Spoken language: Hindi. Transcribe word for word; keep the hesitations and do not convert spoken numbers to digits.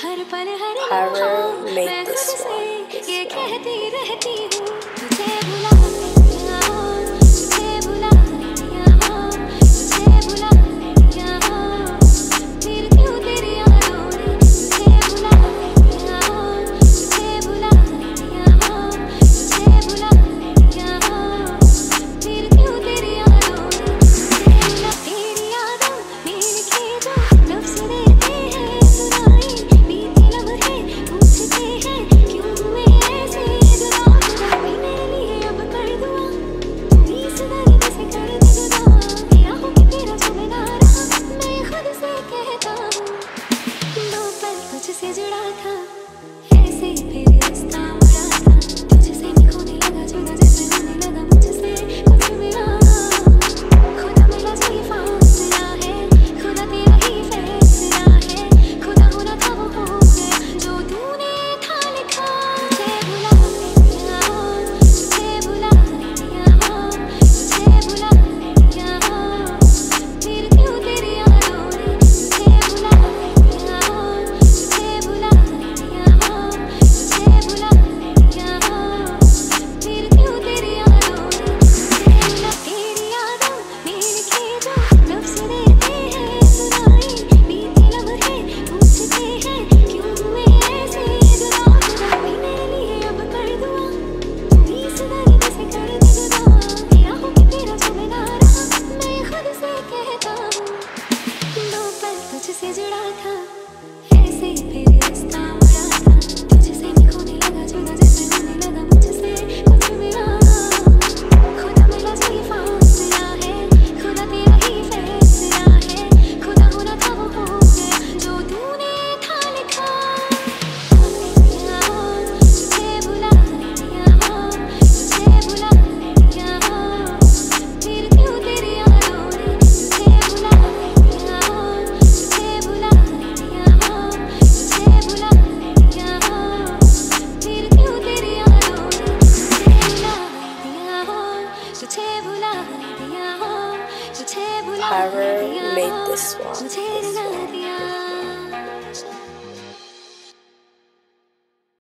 हर पल हर लम्हा मैं खुद से ये कहती रहती हूँ तुझे बुला तुझसे जुड़ा था ऐसे ही रिश्ता हुआ था तुझसे मैं खोने लगा जुदा जैसे होने लगा मुझसे कुछ मिला खुदा मिला जो ये फासला है खुदा तेरा ही फैसला है खुदा होना था वो हो गया जो तूने था लिखा तुझे बुलाने दिया तुझे बुलाने दिया तुझे बुलाने दिया फिर क्यों तेरी यादों ने तुझे बुलाने दिया तुझसे जुड़ा था ऐसे ही फिर रिश्ता हुआ था तुझसे मैं खोने लगा जुदा जैसे होने लगा मुझसे कुछ मिला खुदा मिला जो ये फासला है खुदा तेरा ही फैसला है खुदा होना था वो हो गया जो तूने था लिखा तुझे बुलाने दिया तुझे बुलाने दिया फिर क्यों तेरी यादों ने तुझे बुलाने दिया Pyro made this one. This one.